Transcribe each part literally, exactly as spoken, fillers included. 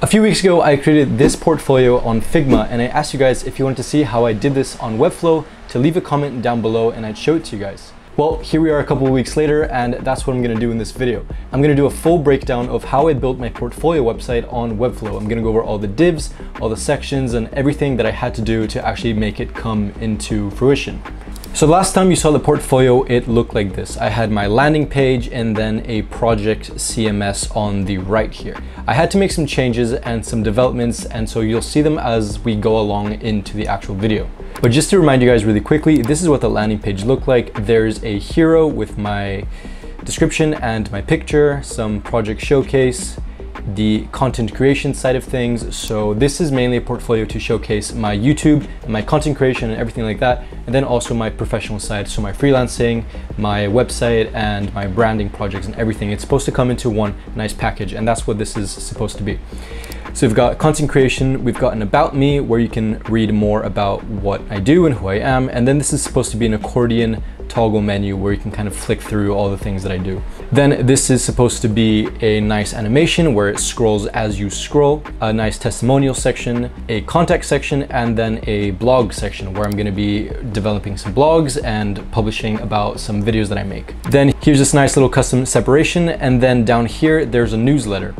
A few weeks ago, I created this portfolio on Figma, and I asked you guys if you wanted to see how I did this on Webflow to leave a comment down below and I'd show it to you guys. Well, here we are a couple of weeks later, and that's what I'm gonna do in this video. I'm gonna do a full breakdown of how I built my portfolio website on Webflow. I'm gonna go over all the divs, all the sections, and everything that I had to do to actually make it come into fruition. So last time you saw the portfolio, it looked like this. I had my landing page and then a project C M S on the right here. I had to make some changes and some developments, and so you'll see them as we go along into the actual video. But just to remind you guys really quickly, this is what the landing page looked like. There's a hero with my description and my picture, some project showcase, the content creation side of things. So this is mainly a portfolio to showcase my YouTube and my content creation and everything like that, and then also my professional side, so my freelancing, my website, and my branding projects and everything. It's supposed to come into one nice package, and that's what this is supposed to be. So we've got content creation, we've got an about me where you can read more about what I do and who I am, and then this is supposed to be an accordion toggle menu where you can kind of flick through all the things that I do. Then this is supposed to be a nice animation where it scrolls as you scroll, a nice testimonial section, a contact section, and then a blog section where I'm going to be developing some blogs and publishing about some videos that I make. Then here's this nice little custom separation, and then down here there's a newsletter.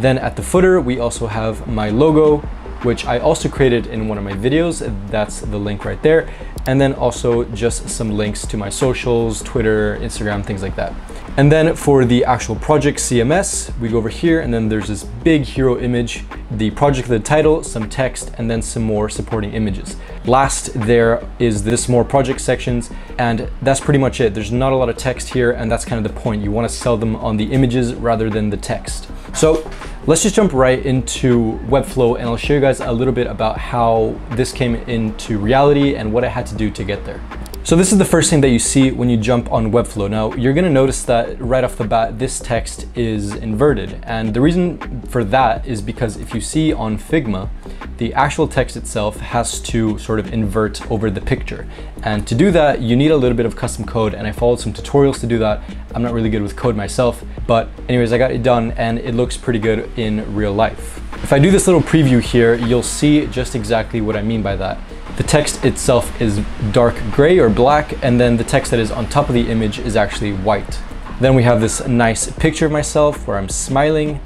Then at the footer we also have my logo, which I also created in one of my videos. That's the link right there. And then also just some links to my socials, Twitter, Instagram, things like that. And then for the actual project C M S, we go over here, and then there's this big hero image, the project, the title, some text, and then some more supporting images. Last, there is this more project sections, and that's pretty much it. There's not a lot of text here, and that's kind of the point. You want to sell them on the images rather than the text. So let's just jump right into Webflow, and I'll show you guys a little bit about how this came into reality and what I had to do to get there. So this is the first thing that you see when you jump on Webflow. Now, you're gonna notice that right off the bat, this text is inverted. And the reason for that is because if you see on Figma, the actual text itself has to sort of invert over the picture. And to do that, you need a little bit of custom code, and I followed some tutorials to do that. I'm not really good with code myself, but anyways, I got it done, and it looks pretty good in real life. If I do this little preview here, you'll see just exactly what I mean by that. The text itself is dark gray or black, and then the text that is on top of the image is actually white. Then we have this nice picture of myself where I'm smiling,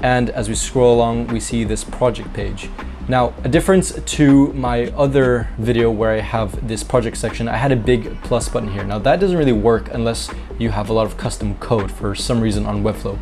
and as we scroll along, we see this project page. Now, a difference to my other video where I have this project section, I had a big plus button here. Now, that doesn't really work unless you have a lot of custom code for some reason on Webflow.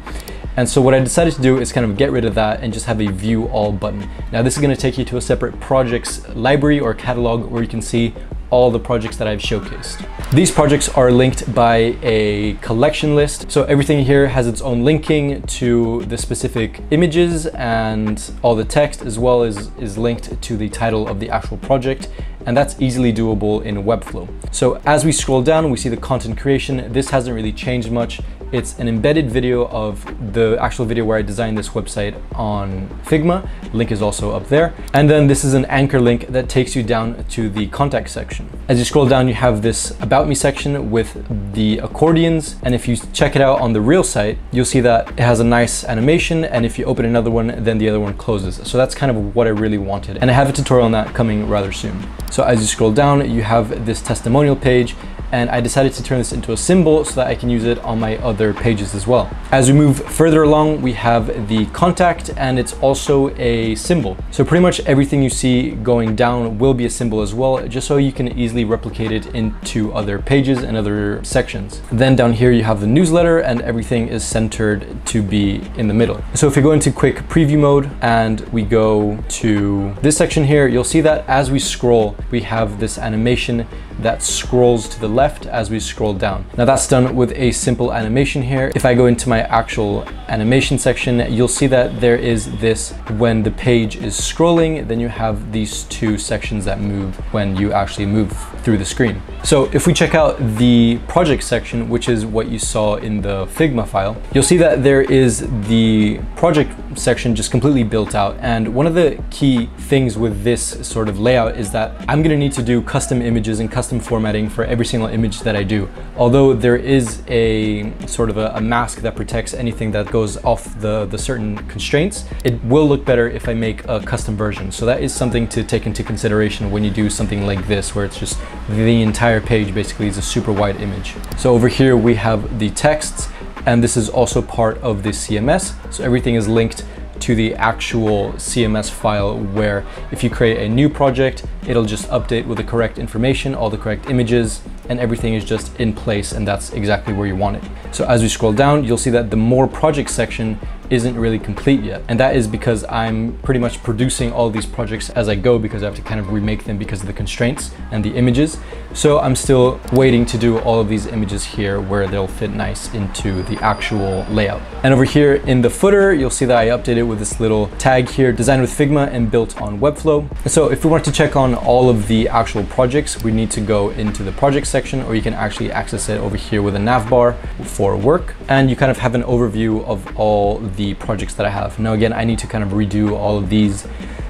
And so what I decided to do is kind of get rid of that and just have a view all button. Now this is going to take you to a separate projects library or catalog where you can see all the projects that I've showcased. These projects are linked by a collection list. So everything here has its own linking to the specific images, and all the text as well as is linked to the title of the actual project. And that's easily doable in Webflow. So as we scroll down, we see the content creation. This hasn't really changed much. It's an embedded video of the actual video where I designed this website on Figma. Link is also up there. And then this is an anchor link that takes you down to the contact section. As you scroll down, you have this About Me section with the accordions. And if you check it out on the real site, you'll see that it has a nice animation. And if you open another one, then the other one closes. So that's kind of what I really wanted. And I have a tutorial on that coming rather soon. So as you scroll down, you have this testimonial page. And I decided to turn this into a symbol so that I can use it on my other pages as well. As we move further along, we have the contact, and it's also a symbol. So pretty much everything you see going down will be a symbol as well, just so you can easily replicate it into other pages and other sections. Then down here you have the newsletter, and everything is centered to be in the middle. So if we go into quick preview mode and we go to this section here, you'll see that as we scroll, we have this animation that scrolls to the left as we scroll down. Now that's done with a simple animation here. If I go into my actual animation section, you'll see that there is this when the page is scrolling, then you have these two sections that move when you actually move through the screen. So if we check out the project section, which is what you saw in the Figma file, you'll see that there is the project section just completely built out. And one of the key things with this sort of layout is that I'm gonna need to do custom images and custom custom formatting for every single image that I do. Although there is a sort of a, a mask that protects anything that goes off the, the certain constraints, it will look better if I make a custom version. So that is something to take into consideration when you do something like this, where it's just the entire page basically is a super wide image. So over here we have the texts, and this is also part of the C M S. So everything is linked to the actual C M S file, where if you create a new project, it'll just update with the correct information, all the correct images, and everything is just in place, and that's exactly where you want it. So as we scroll down, you'll see that the more project section isn't really complete yet. And that is because I'm pretty much producing all these projects as I go, because I have to kind of remake them because of the constraints and the images. So I'm still waiting to do all of these images here where they'll fit nice into the actual layout. And over here in the footer, you'll see that I updated with this little tag here, designed with Figma and built on Webflow. So if we want to check on all of the actual projects, we need to go into the project section, or you can actually access it over here with a nav bar for work. And you kind of have an overview of all the projects that I have. Now again, I need to kind of redo all of these,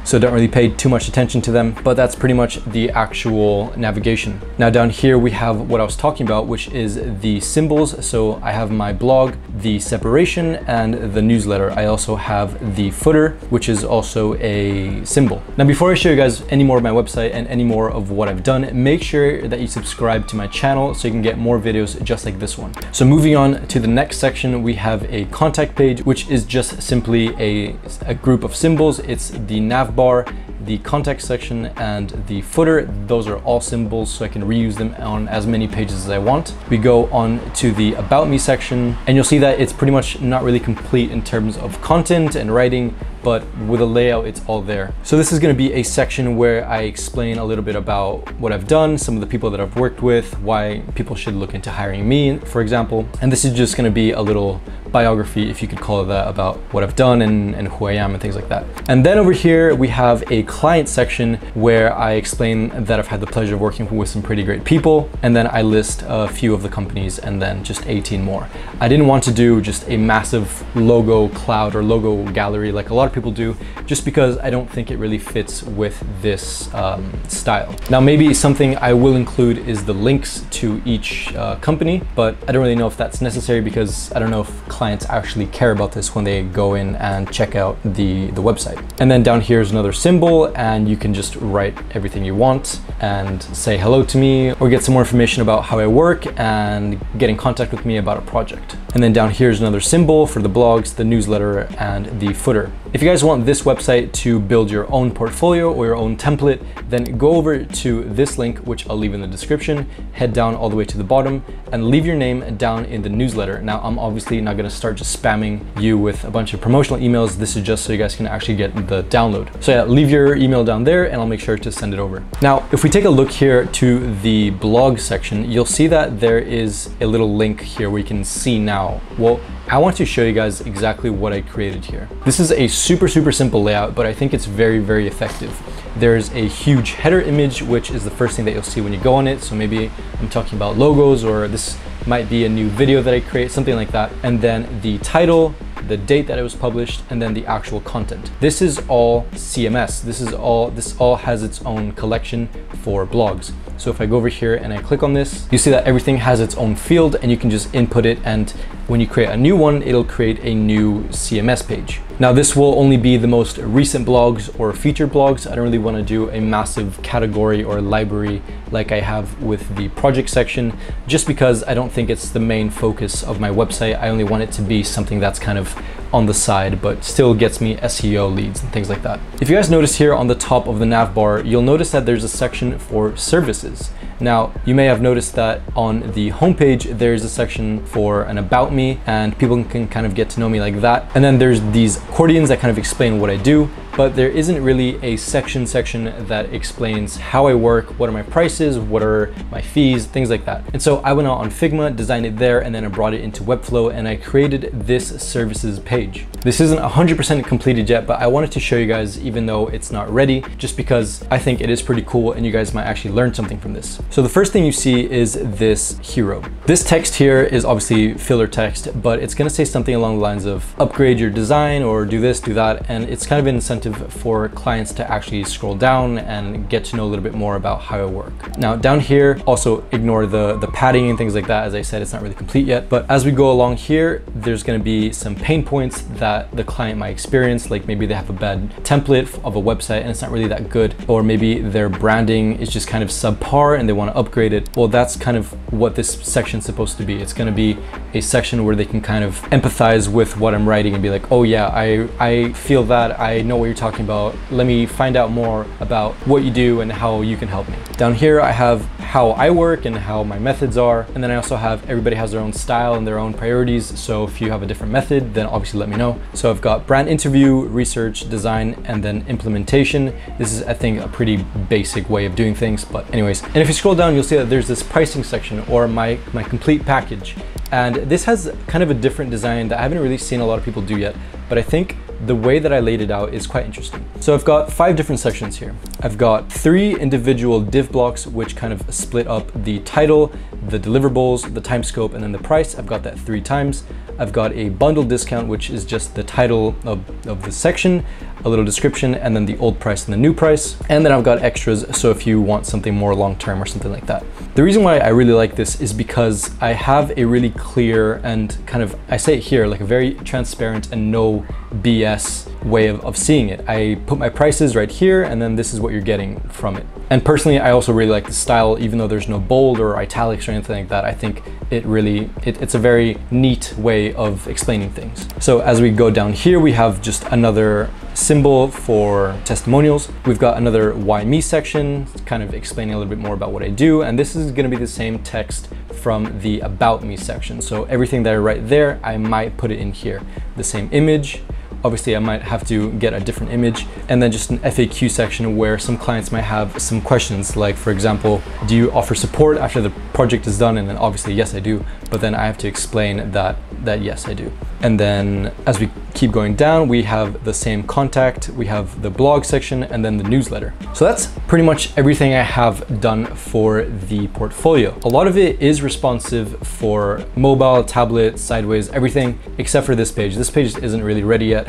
so don't really pay too much attention to them, but that's pretty much the actual navigation. Now down here we have what I was talking about, which is the symbols. So I have my blog, the separation, and the newsletter. I also have the footer, which is also a symbol. Now before I show you guys any more of my website and any more of what I've done, make sure that you subscribe to my channel so you can get more videos just like this one. So moving on to the next section, we have a contact page, which is just simply a, a group of symbols. It's the nav bar, the contact section, and the footer. Those are all symbols, so I can reuse them on as many pages as I want. We go on to the About Me section, and you'll see that it's pretty much not really complete in terms of content and writing, but with a layout, it's all there. So this is gonna be a section where I explain a little bit about what I've done, some of the people that I've worked with, why people should look into hiring me, for example. And this is just gonna be a little biography, if you could call it that, about what I've done and, and who I am and things like that. And then over here, we have a client section where I explain that I've had the pleasure of working with some pretty great people. And then I list a few of the companies and then just eighteen more. I didn't want to do just a massive logo cloud or logo gallery like a lot of people do, just because I don't think it really fits with this um, style. Now, maybe something I will include is the links to each uh, company, but I don't really know if that's necessary, because I don't know if clients actually care about this when they go in and check out the, the website. And then down here is another symbol, and you can just write everything you want and say hello to me, or get some more information about how I work and get in contact with me about a project. And then down here is another symbol for the blogs, the newsletter, and the footer. If you guys want this website to build your own portfolio or your own template, then go over to this link, which I'll leave in the description, head down all the way to the bottom, and leave your name down in the newsletter. Now, I'm obviously not gonna start just spamming you with a bunch of promotional emails. This is just so you guys can actually get the download. So yeah, leave your email down there and I'll make sure to send it over. Now, if we take a look here to the blog section, you'll see that there is a little link here where you can see now. Well, I want to show you guys exactly what I created here. This is a super, super simple layout, but I think it's very, very effective. There's a huge header image, which is the first thing that you'll see when you go on it. So maybe I'm talking about logos, or this might be a new video that I create, something like that. And then the title, the date that it was published, and then the actual content. This is all C M S. This is all, this all has its own collection for blogs. So if I go over here and I click on this, you see that everything has its own field and you can just input it. And when you create a new one, it'll create a new C M S page. Now, this will only be the most recent blogs or featured blogs. I don't really want to do a massive category or library like I have with the project section, just because I don't think it's the main focus of my website. I only want it to be something that's kind of on the side, but still gets me S E O leads and things like that. If you guys notice here on the top of the nav bar, you'll notice that there's a section for services. Now, you may have noticed that on the homepage, there's a section for an About Me, and people can kind of get to know me like that. And then there's these accordions that kind of explain what I do, but there isn't really a section section that explains how I work, what are my prices, what are my fees, things like that. And so I went out on Figma, designed it there, and then I brought it into Webflow and I created this services page. This isn't one hundred percent completed yet, but I wanted to show you guys, even though it's not ready, just because I think it is pretty cool and you guys might actually learn something from this. So the first thing you see is this hero. This text here is obviously filler text, but it's gonna say something along the lines of upgrade your design or do this, do that. And it's kind of an incentive attractive for clients to actually scroll down and get to know a little bit more about how I work. Now down here, also ignore the, the padding and things like that. As I said, it's not really complete yet, but as we go along here, there's gonna be some pain points that the client might experience. Like maybe they have a bad template of a website and it's not really that good, or maybe their branding is just kind of subpar and they wanna upgrade it. Well, that's kind of what this section's supposed to be. It's gonna be a section where they can kind of empathize with what I'm writing and be like, oh yeah, I, I feel that, I know what you're talking about. Let me find out more about what you do and how you can help me. Down here, I have how I work and how my methods are. And then I also have, everybody has their own style and their own priorities. So if you have a different method, then obviously let me know. So I've got brand interview, research, design, and then implementation. This is, I think, a pretty basic way of doing things, but anyways. And if you scroll down, you'll see that there's this pricing section, or my, my complete package. And this has kind of a different design that I haven't really seen a lot of people do yet, but I think the way that I laid it out is quite interesting. So I've got five different sections here. I've got three individual div blocks, which kind of split up the title, the deliverables, the time scope, and then the price. I've got that three times. I've got a bundle discount, which is just the title of, of the section, a little description, and then the old price and the new price. And then I've got extras, so if you want something more long-term or something like that. The reason why I really like this is because I have a really clear and kind of, I say it here, like a very transparent and no B S way of, of seeing it. I put my prices right here, and then this is what you're getting from it. And personally, I also really like the style, even though there's no bold or italics or anything like that. I think it really, it, it's a very neat way of explaining things. So as we go down here, we have just another symbol for testimonials. We've got another Why Me section, kind of explaining a little bit more about what I do. And this is gonna be the same text from the About Me section. So everything that I write there, I might put it in here. The same image. Obviously, I might have to get a different image, and then just an F A Q section where some clients might have some questions. Like, for example, do you offer support after the project is done? And then obviously, yes, I do. But then I have to explain that, that yes, I do. And then as we keep going down, we have the same contact, we have the blog section, and then the newsletter. So that's pretty much everything I have done for the portfolio. A lot of it is responsive for mobile, tablet, sideways, everything, except for this page. This page isn't really ready yet,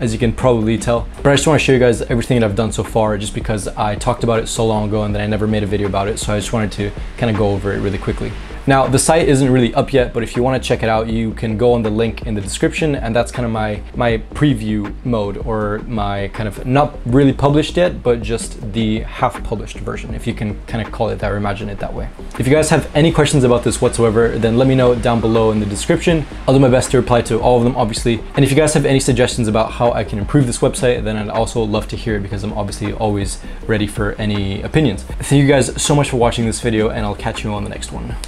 as you can probably tell. But I just wanna show you guys everything that I've done so far, just because I talked about it so long ago and then I never made a video about it. So I just wanted to kind of go over it really quickly. Now, the site isn't really up yet, but if you want to check it out, you can go on the link in the description, and that's kind of my, my preview mode, or my kind of not really published yet, but just the half published version, if you can kind of call it that or imagine it that way. If you guys have any questions about this whatsoever, then let me know down below in the description. I'll do my best to reply to all of them, obviously. And if you guys have any suggestions about how I can improve this website, then I'd also love to hear it, because I'm obviously always ready for any opinions. Thank you guys so much for watching this video, and I'll catch you on the next one.